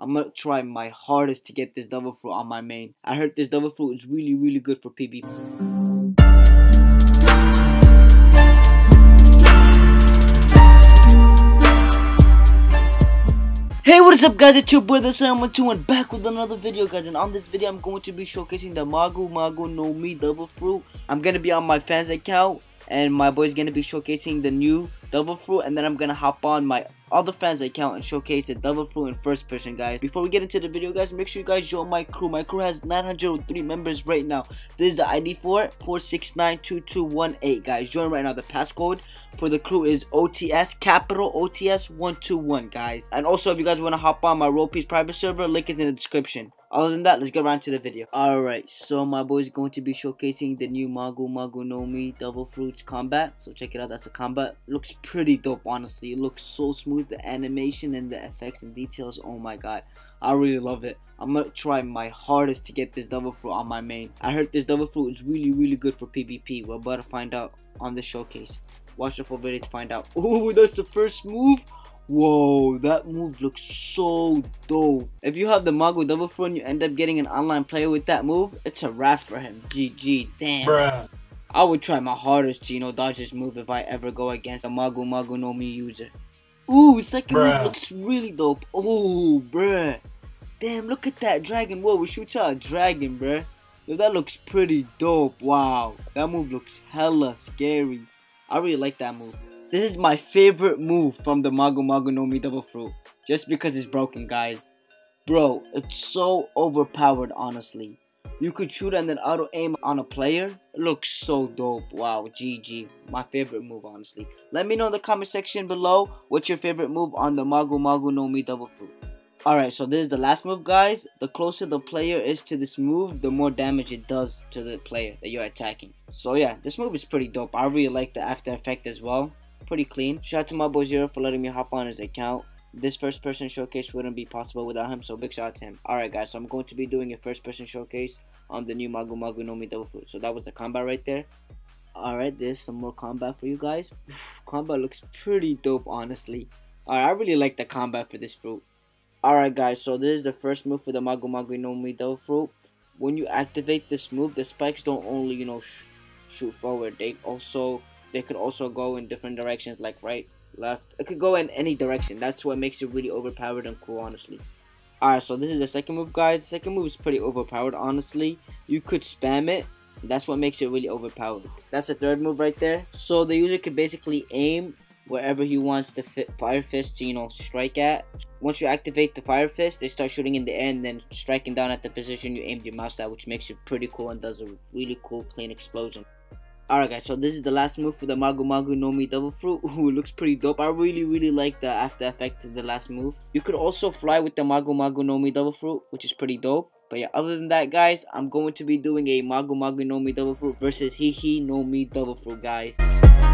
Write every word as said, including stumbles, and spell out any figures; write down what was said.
I'm gonna try my hardest to get this double fruit on my main. I heard this double fruit is really, really good for PvP. Hey, what is up guys, it's your boy EsaSaleh twenty-one and back with another video guys, and on this video I'm going to be showcasing the Magu Magu no Mi double fruit. I'm going to be on my fans account and my boy's going to be showcasing the new double fruit, and then I'm going to hop on my other fans account and showcase the double fruit in first person guys. Before we get into the video guys, make sure you guys join my crew. My crew has nine hundred three members right now. This is the I D for it, four six nine two two one eight guys. Join right now. The passcode for the crew is O T S, capital O T S one two one guys. And also if you guys want to hop on my Ro Piece private server, link is in the description. Other than that, let's get right to the video. Alright, so my boy is going to be showcasing the new Magu Magu no Mi double fruits combat. So check it out, that's a combat. Looks pretty dope honestly. It looks so smooth. The animation and the effects and details, oh my god, I really love it. I'm gonna try my hardest to get this double fruit on my main. I heard this double fruit is really, really good for PvP. We're about to find out on the showcase. Watch the full video to find out. Oh, that's the first move. Whoa, that move looks so dope. If you have the Magu double fruit and you end up getting an online player with that move, it's a wrap for him. G G, damn. Bruh. I would try my hardest to, you know, dodge this move if I ever go against a Magu Magu no Mi user. Ooh, second move looks really dope. Oh, bruh. Damn, look at that dragon. Whoa, we shoot out a dragon, bruh. Yo, that looks pretty dope. Wow. That move looks hella scary. I really like that move. This is my favorite move from the Magu Magu no Mi double fruit. Just because it's broken, guys. Bro, it's so overpowered, honestly. You could shoot and then auto aim on a player. It looks so dope. Wow, G G. My favorite move, honestly. Let me know in the comment section below what's your favorite move on the Magu Magu no Mi double fruit. Alright, so this is the last move, guys. The closer the player is to this move, the more damage it does to the player that you're attacking. So yeah, this move is pretty dope. I really like the after effect as well. Pretty clean. Shout out to my boy Zero for letting me hop on his account. This first person showcase wouldn't be possible without him, so big shout out to him. Alright guys, so I'm going to be doing a first person showcase on the new Magu Magu no Mi double fruit. So that was the combat right there. Alright, there's some more combat for you guys. Combat looks pretty dope honestly. Alright, I really like the combat for this fruit. Alright guys, so this is the first move for the Magu Magu no Mi double fruit. When you activate this move, the spikes don't only, you know, sh shoot forward. They also, they could also go in different directions, like right, left. It could go in any direction. That's what makes it really overpowered and cool honestly. Alright, so this is the second move guys. The second move is pretty overpowered honestly. You could spam it. That's what makes it really overpowered. That's the third move right there. So the user could basically aim wherever he wants the fi fire fist to, you know, strike at. Once you activate the fire fist, they start shooting in the air and then striking down at the position you aimed your mouse at, which makes it pretty cool and does a really cool clean explosion. Alright guys, so this is the last move for the Magu Magu no Mi double fruit. Ooh, it looks pretty dope. I really, really like the after effect of the last move. You could also fly with the Magu Magu no Mi double fruit, which is pretty dope. But yeah, other than that guys, I'm going to be doing a Magu Magu no Mi double fruit versus Hei Hei Nomi double fruit guys.